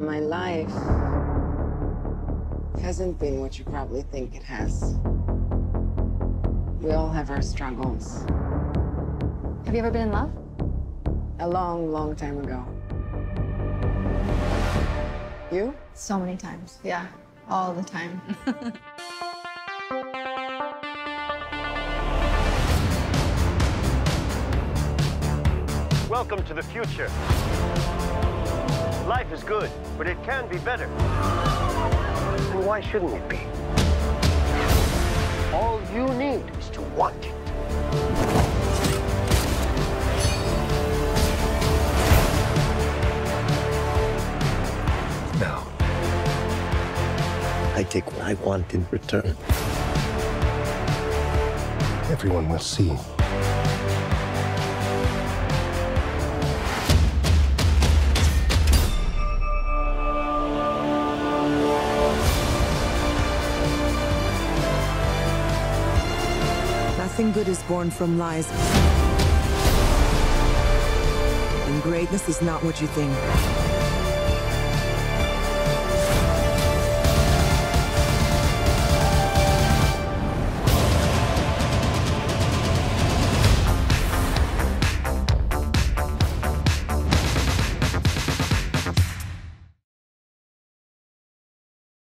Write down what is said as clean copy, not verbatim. My life hasn't been what you probably think it has. We all have our struggles. Have you ever been in love? A long, long time ago. You? So many times, yeah. All the time. Welcome to the future. Life is good, but it can be better. And why shouldn't it be? All you need is to want it. Now, I take what I want in return. Everyone will see. Nothing good is born from lies. And greatness is not what you think.